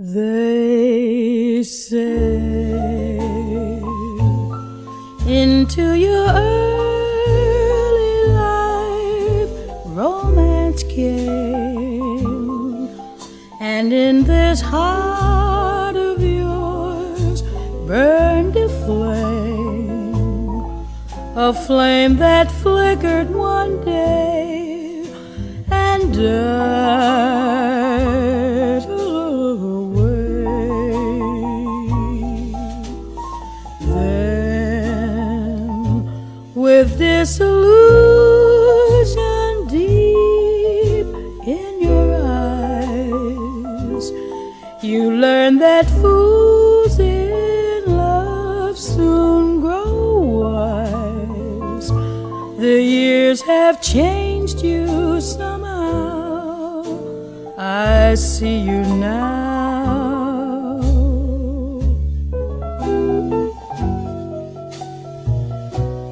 They say into your early life romance came, and in this heart of yours burned a flame that flickered one day and died with disillusion deep in your eyes, you learn that fools in love soon grow wise. The years have changed you somehow. I see you now.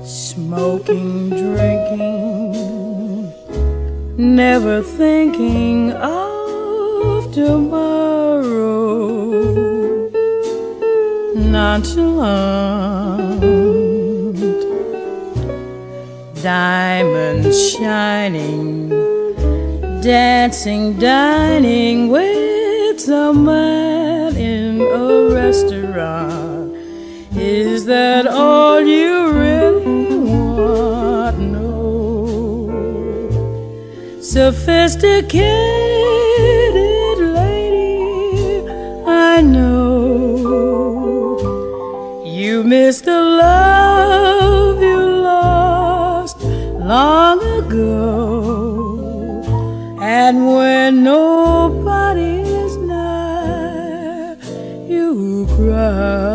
Smoking, drinking, never thinking of tomorrow. Nonchalant, diamonds shining, dancing, dining with someone in a restaurant. Is that all you really want? No. Sophisticated lady, I know you miss the love you lost long ago. And when nobody is nigh, you cry.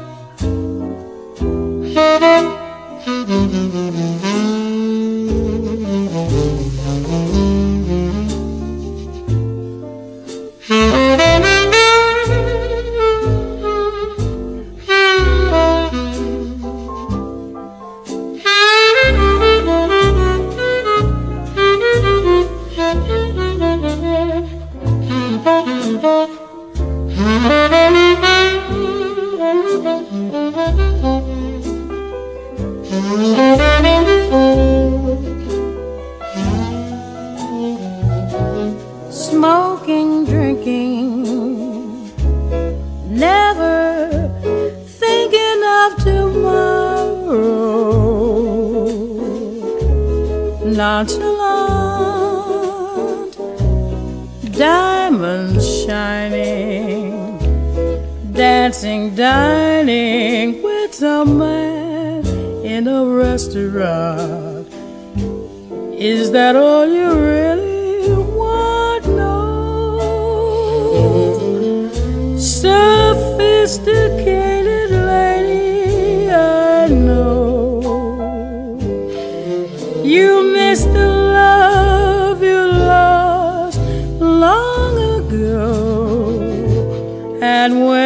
Smoking, drinking, never thinking of tomorrow. Nonchalant, diamonds shining, dancing, dining with someone in a restaurant. Is that all you really want? No. Sophisticated lady, I know you miss the love you lost that way.